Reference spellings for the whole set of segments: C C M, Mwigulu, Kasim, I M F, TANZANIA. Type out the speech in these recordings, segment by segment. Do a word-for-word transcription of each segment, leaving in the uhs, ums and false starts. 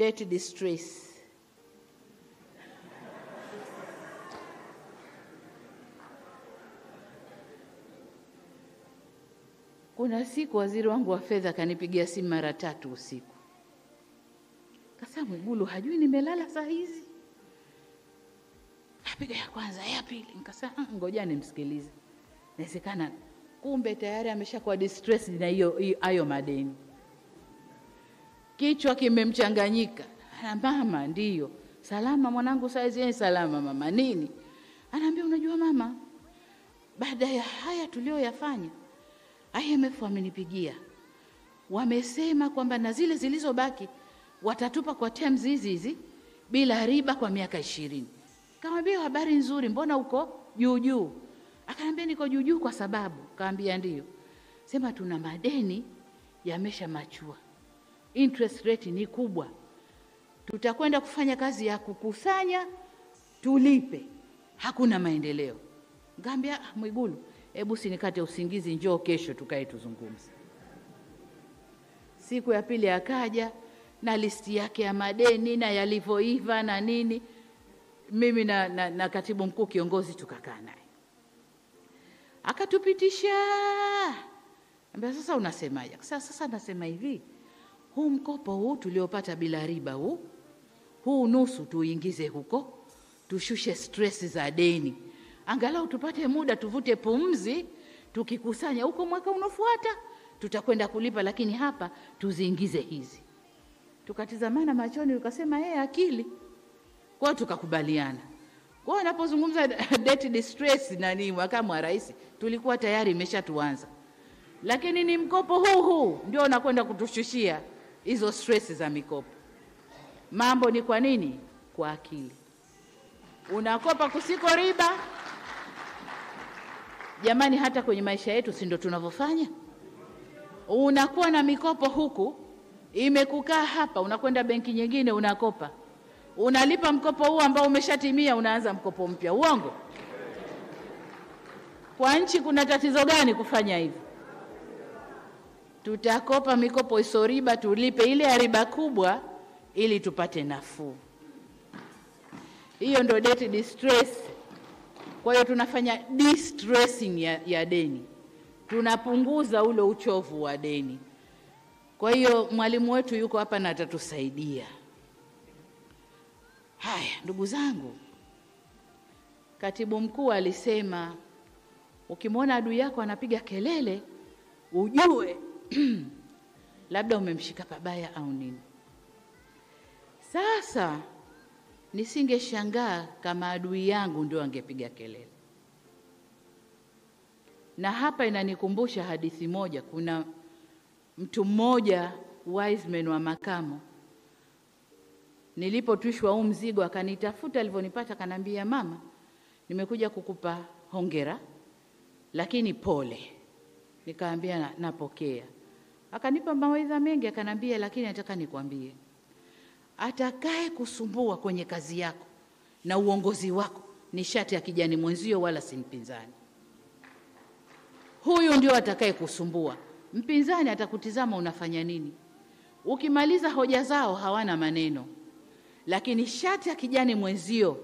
dirty distress. Kuna siku waziri wangu wa fedha kanipigia simu mara tatu usiku. Kasa Mwigulu hajui nimelala saa hizi. Napiga ya kwanza, ya pili, nikasema ngoja nimsikilize. Nasikana kumbe tayari ameshakuwa distress na hiyo hayo madeni. Kichwa kimemchanganyika. Ana mama ndio. Salama mwanangu saizi yeye salama mama nini? Anaambia unajua mama baada ya haya tuliyoyafanya I M F wamenipigia. Wamesema kwamba na zile zilizobaki watatupa kwa terms hizi hizi bila riba kwa miaka ishirini. Kaambia habari nzuri mbona uko juu juu? Akaniambia niko juu juu kwa sababu kaambia ndio. Sema tuna madeni yamesha machua. Interest rate ni kubwa. Tutakwenda kufanya kazi ya kukusanya tulipe. Hakuna maendeleo. Ngambia Mwigulu hebu sinikate usingizi njoo kesho tukae tuzungumze. Siku ya pili akaja na listi yake ya madeni na yalivyoiva na nini. Mimi na, na, na katibu mkuu kiongozi tukakaa naye. Akatupitisha. Ambia sasa unasemaje? Sasa sasa nasema hivi. Huu mkopo huu tuliopata bila riba huu huu nusu tuingize huko tushushe stress za deni. Angalau tupate muda tuvute pumzi tukikusanya huko mwaka unaofuata tutakwenda kulipa lakini hapa tuziingize hizi. Tukatizamana machoni ukasema yeye akili. Kwa tukakubaliana. Kwa anapozungumza debt distress nani makamu wa rais tulikuwa tayari imeshatuanza. Lakini ni mkopo huu huu ndio unakwenda kutushushia hizo stress za mikopo. Mambo ni kwa nini? Kwa akili. Unakopa kusiko riba. Jamani hata kwenye maisha yetu si ndio tunavyofanya? Unakuwa na mikopo huku imekukaa hapa unakwenda benki nyingine unakopa. Unalipa mkopo huu ambao umeshatimia unaanza mkopo mpya. Uongo? Kwa nchi kuna tatizo gani kufanya hivyo? Tutakopa mikopo isiyo riba tulipe ile riba kubwa ili tupate nafuu. Hiyo ndio debt distress. Kwa hiyo tunafanya distressing ya, ya deni. Tunapunguza ule uchovu wa deni. Kwa hiyo mwalimu wetu yuko hapa na atatusaidia. Haya ndugu zangu. Katibu mkuu alisema ukimwona adui yako anapiga kelele ujue labda umemshika pabaya au nini. Sasa nisingeshangaa kama adui yangu ndio angepiga kelele. Na hapa inanikumbusha hadithi moja. Kuna mtu mmoja wise man wa makamo. Nilipotwishwa huu mzigo akanitafuta alivyonipata kanambia mama nimekuja kukupa hongera lakini pole. Nikaambia na, napokea. Akanipa mawaidha mengi akanambia lakini nataka nikwambie atakaye kusumbua kwenye kazi yako na uongozi wako ni shati ya kijani mwenzio wala si mpinzani. Huyu ndio atakaye kusumbua. Mpinzani atakutizama unafanya nini. Ukimaliza hoja zao hawana maneno. Lakini shati ya kijani mwenzio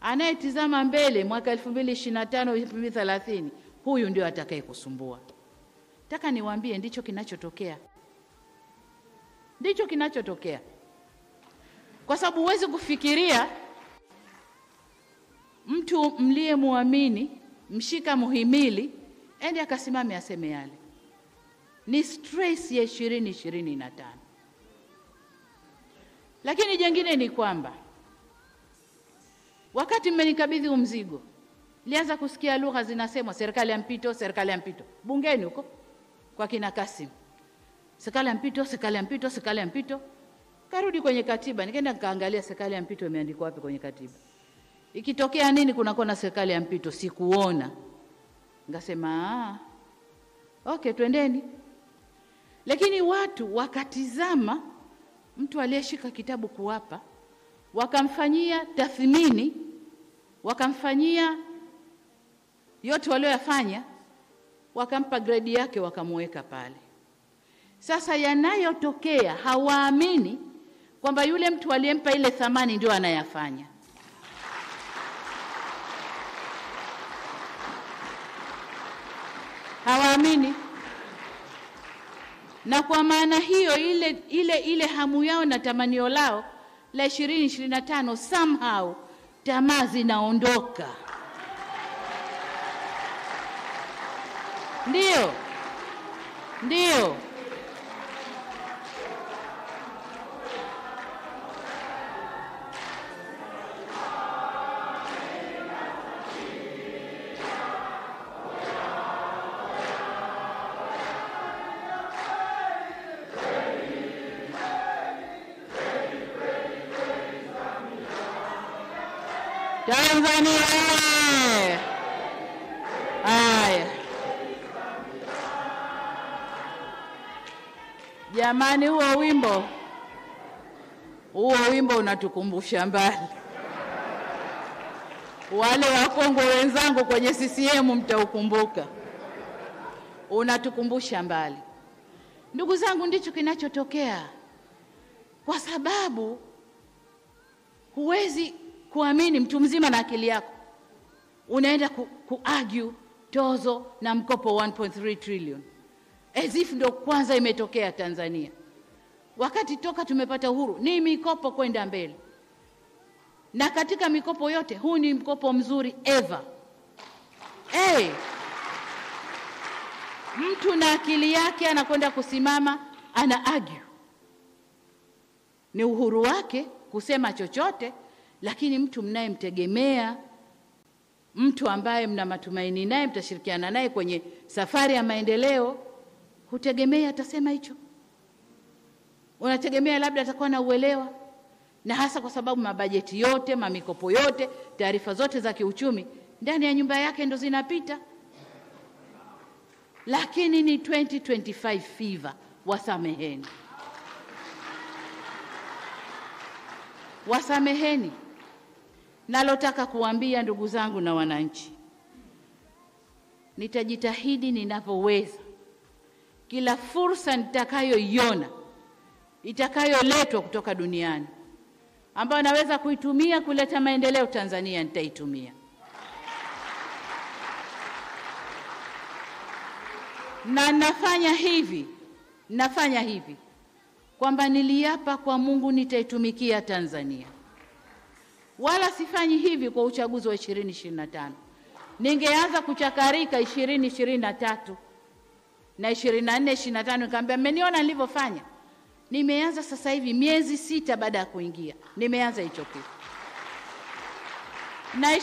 anayetizama mbele mwaka elfu mbili ishirini na tano elfu mbili thelathini huyu ndio atakaye kusumbua. Nataka niwaambie ndicho kinachotokea. Ndicho kinachotokea. Kwa sababu uweze kufikiria mtu mlie muamini, mshika muhimili, ende akasimame aseme yale. Ni stress ya ishirini ishirini na tano. Lakini jengine ni kwamba wakati mmenikabidhi mzigo, nilianza kusikia lugha zinasemwa serikali ya mpito, serikali ya mpito. Bungeni huko kwa kina Kasim. Serikali ya mpito, serikali ya mpito, serikali ya mpito. Karudi kwenye katiba, nikaenda nikaangalia serikali ya mpito imeandikwa wapi kwenye katiba. Ikitokea nini kuna kona serikali ya mpito sikuona. Ngasema, okay twendeni. Lakini watu wakatizama mtu aliyeshika kitabu kuapa, wakamfanyia tathmini, wakamfanyia yote walioyafanya, wakampa grade yake wakamweka pale. Sasa yanayotokea hawaamini kwamba yule mtu aliyempa ile thamani ndio anayafanya. Hawaamini. Na kwa maana hiyo ile ile ile hamu yao na tamanio lao la ishirini ishirini na tano somehow tamaa zinaondoka. Ndio. Ndio. Tanzania. Haya. Jamani, huo wimbo. Huo wimbo unatukumbusha mbali. Wale wakongwe wenzangu kwenye C C M mtaukumbuka. Unatukumbusha mbali. Ndugu zangu, ndicho kinachotokea. Kwa sababu huwezi kuamini, mtu mzima na akili yako unaenda ku, ku argue tozo na mkopo one point three trillion as if ndo kwanza imetokea Tanzania, wakati toka tumepata uhuru ni mikopo kwenda mbele. Na katika mikopo yote huu ni mkopo mzuri ever. Hey, mtu na akili yake anakwenda kusimama ana argue, ni uhuru wake kusema chochote. Lakini mtu mnayemtegemea, mtu ambaye mna matumaini naye, mtashirikiana naye kwenye safari ya maendeleo, hutegemea atasema hicho. Unategemea labda atakuwa na uelewa, na hasa kwa sababu mabajeti yote, mamikopo yote, taarifa zote za kiuchumi ndani ya nyumba yake ndo zinapita. Lakini ni twenty twenty-five fever, wasameheni. Wasameheni. Nalotaka kuambia ndugu zangu na wananchi, nitajitahidi ninapoweza, kila fursa nitakayoiona itakayoletwa kutoka duniani ambayo naweza kuitumia kuleta maendeleo Tanzania, nitaitumia. Na nafanya hivi, nafanya hivi kwamba niliapa kwa Mungu nitaitumikia Tanzania. Wala sifanyi hivi kwa uchaguzi wa ishirini ishirini na tano. Ningeanza kuchakarika ishirini ishirini na tatu na ishirini na nne ishirini na tano nikamwambia mmeniona nilivyofanya. Nimeanza sasa hivi miezi sita baada ya kuingia. Nimeanza hicho kitu. Na